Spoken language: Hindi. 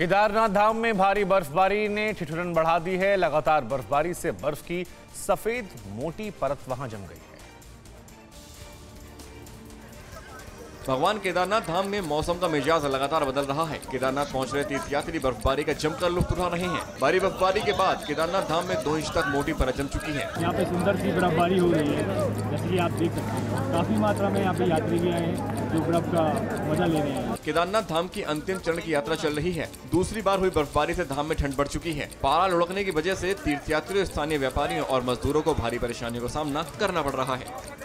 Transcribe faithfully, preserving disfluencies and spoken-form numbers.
केदारनाथ धाम में भारी बर्फबारी ने ठिठुरन बढ़ा दी है। लगातार बर्फबारी से बर्फ की सफेद मोटी परत वहां जम गई है। भगवान केदारनाथ धाम में मौसम का मिजाज लगातार बदल रहा है। केदारनाथ पहुंच रहे तीर्थयात्री बर्फबारी का जमकर लुत्फ उठा रहे हैं। भारी बर्फबारी के बाद केदारनाथ धाम में दो इंच तक मोटी परत जम चुकी है। यहाँ पे सुंदर सी बर्फबारी हो रही है, जैसे कि आप देख सकते हैं। काफी मात्रा में यहाँ पे यात्री भी आए हैं जो बर्फ का मजा ले रहे हैं। केदारनाथ धाम की अंतिम चरण की यात्रा चल रही है। दूसरी बार हुई बर्फबारी से धाम में ठंड बढ़ चुकी है। पारा लुढ़कने की वजह से तीर्थयात्रियों, स्थानीय व्यापारियों और मजदूरों को भारी परेशानियों का सामना करना पड़ रहा है।